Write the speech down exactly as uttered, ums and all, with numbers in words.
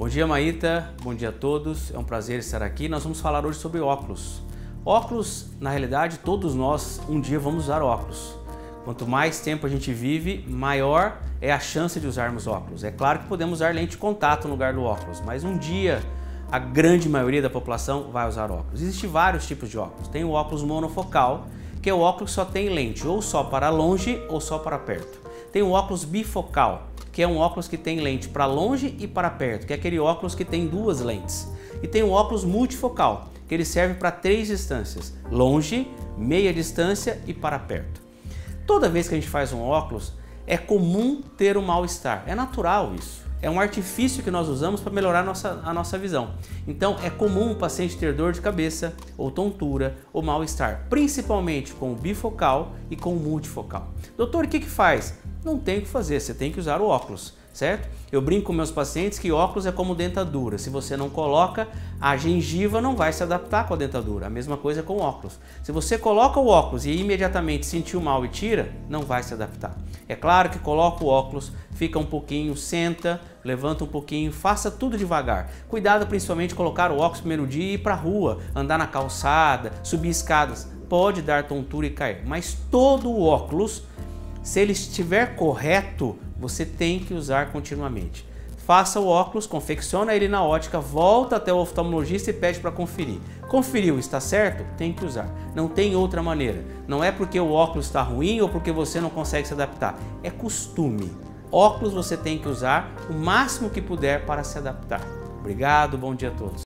Bom dia, Maíta. Bom dia a todos. É um prazer estar aqui. Nós vamos falar hoje sobre óculos. Óculos, na realidade, todos nós um dia vamos usar óculos. Quanto mais tempo a gente vive, maior é a chance de usarmos óculos. É claro que podemos usar lente de contato no lugar do óculos, mas um dia a grande maioria da população vai usar óculos. Existem vários tipos de óculos. Tem o óculos monofocal, que é o óculos que só tem lente, ou só para longe ou só para perto. Tem o óculos bifocal, que é um óculos que tem lente para longe e para perto, que é aquele óculos que tem duas lentes. E tem o óculos multifocal, que ele serve para três distâncias: longe, meia distância e para perto. Toda vez que a gente faz um óculos, é comum ter um mal-estar. É natural isso. É um artifício que nós usamos para melhorar a nossa, a nossa visão. Então, é comum o paciente ter dor de cabeça, ou tontura, ou mal-estar, principalmente com o bifocal e com o multifocal. Doutor, o que que faz? Não tem o que fazer, você tem que usar o óculos, certo? Eu brinco com meus pacientes que óculos é como dentadura. Se você não coloca, a gengiva não vai se adaptar com a dentadura. A mesma coisa com óculos. Se você coloca o óculos e imediatamente sentiu mal e tira, não vai se adaptar. É claro que coloca o óculos, fica um pouquinho, senta, levanta um pouquinho, faça tudo devagar. Cuidado principalmente colocar o óculos no primeiro dia e ir para a rua, andar na calçada, subir escadas. Pode dar tontura e cair, mas todo o óculos, se ele estiver correto, você tem que usar continuamente. Faça o óculos, confecciona ele na ótica, volta até o oftalmologista e pede para conferir. Conferiu, está certo? Tem que usar. Não tem outra maneira. Não é porque o óculos está ruim ou porque você não consegue se adaptar. É costume. Óculos você tem que usar o máximo que puder para se adaptar. Obrigado, bom dia a todos.